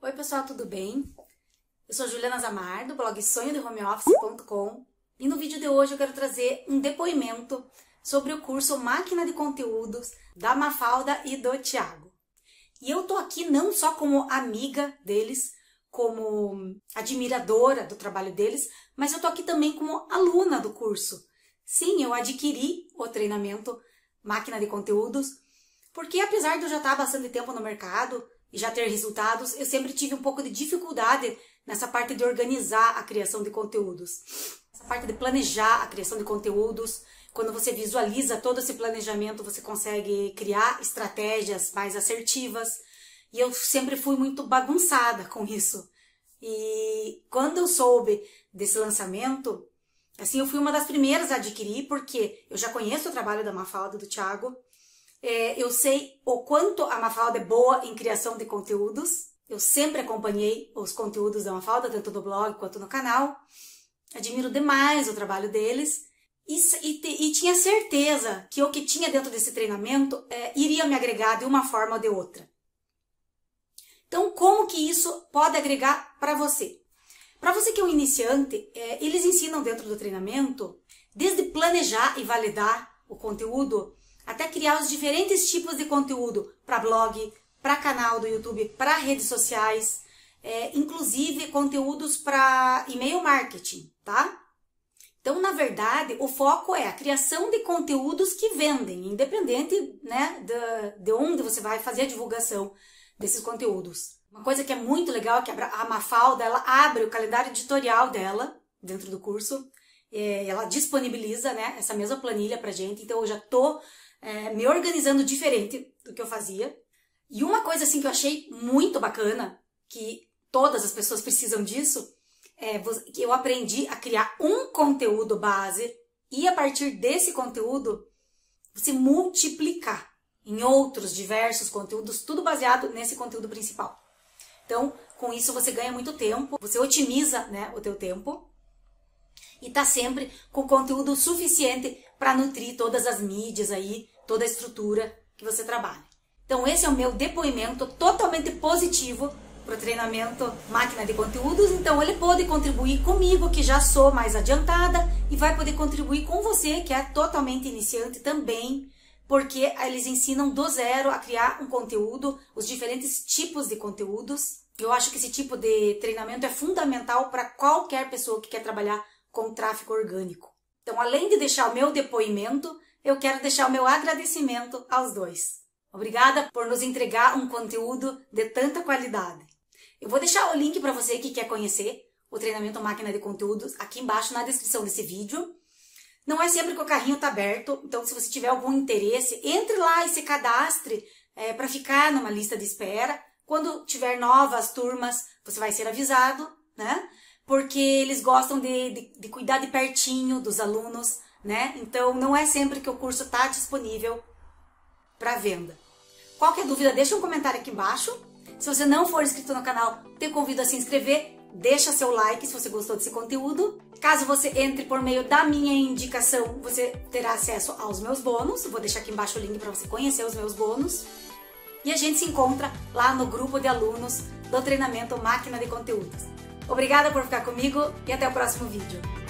Oi pessoal, tudo bem? Eu sou Juliana Zammar, do blog sonhodehomeoffice.com, e no vídeo de hoje eu quero trazer um depoimento sobre o curso Máquina de Conteúdos da Mafalda e do Thiago. E eu tô aqui não só como amiga deles, como admiradora do trabalho deles, mas eu tô aqui também como aluna do curso. Sim, eu adquiri o treinamento Máquina de Conteúdos, porque apesar de eu já estar há bastante tempo no mercado e já ter resultados, eu sempre tive um pouco de dificuldade nessa parte de organizar a criação de conteúdos. Essa parte de planejar a criação de conteúdos, quando você visualiza todo esse planejamento, você consegue criar estratégias mais assertivas. E eu sempre fui muito bagunçada com isso. E quando eu soube desse lançamento, assim, eu fui uma das primeiras a adquirir, porque eu já conheço o trabalho da Mafalda e do Thiago. Eu sei o quanto a Mafalda é boa em criação de conteúdos. Eu sempre acompanhei os conteúdos da Mafalda, tanto no blog quanto no canal. Admiro demais o trabalho deles. E tinha certeza que o que tinha dentro desse treinamento iria me agregar de uma forma ou de outra. Então, como que isso pode agregar para você? Para você que é um iniciante, eles ensinam dentro do treinamento, desde planejar e validar o conteúdo, até criar os diferentes tipos de conteúdo para blog, para canal do YouTube, para redes sociais, inclusive conteúdos para e-mail marketing, tá? Então, na verdade, o foco é a criação de conteúdos que vendem, independente, né, de onde você vai fazer a divulgação desses conteúdos. Uma coisa que é muito legal é que a Mafalda, ela abre o calendário editorial dela dentro do curso. Ela disponibiliza, né, essa mesma planilha pra gente. Então eu já tô me organizando diferente do que eu fazia. E uma coisa assim que eu achei muito bacana, que todas as pessoas precisam disso, é que eu aprendi a criar um conteúdo base e a partir desse conteúdo você multiplicar em outros diversos conteúdos, tudo baseado nesse conteúdo principal. Então, com isso você ganha muito tempo, você otimiza, né, o teu tempo e tá sempre com conteúdo suficiente para nutrir todas as mídias aí, toda a estrutura que você trabalha. Então, esse é o meu depoimento totalmente positivo para o treinamento Máquina de Conteúdos. Então, ele pode contribuir comigo, que já sou mais adiantada, e vai poder contribuir com você, que é totalmente iniciante também, porque eles ensinam do zero a criar um conteúdo, os diferentes tipos de conteúdos. Eu acho que esse tipo de treinamento é fundamental para qualquer pessoa que quer trabalhar com tráfego orgânico. Então, além de deixar o meu depoimento, eu quero deixar o meu agradecimento aos dois. Obrigada por nos entregar um conteúdo de tanta qualidade. Eu vou deixar o link para você que quer conhecer o treinamento Máquina de Conteúdos aqui embaixo na descrição desse vídeo. Não é sempre que o carrinho está aberto, então se você tiver algum interesse, entre lá e se cadastre para ficar numa lista de espera. Quando tiver novas turmas, você vai ser avisado, né? Porque eles gostam de cuidar de pertinho dos alunos, né? Então não é sempre que o curso está disponível para venda. Qualquer dúvida, deixa um comentário aqui embaixo. Se você não for inscrito no canal, te convido a se inscrever. Deixa seu like se você gostou desse conteúdo. Caso você entre por meio da minha indicação, você terá acesso aos meus bônus. Vou deixar aqui embaixo o link para você conhecer os meus bônus. E a gente se encontra lá no grupo de alunos do treinamento Máquina de Conteúdos. Obrigada por ficar comigo e até o próximo vídeo.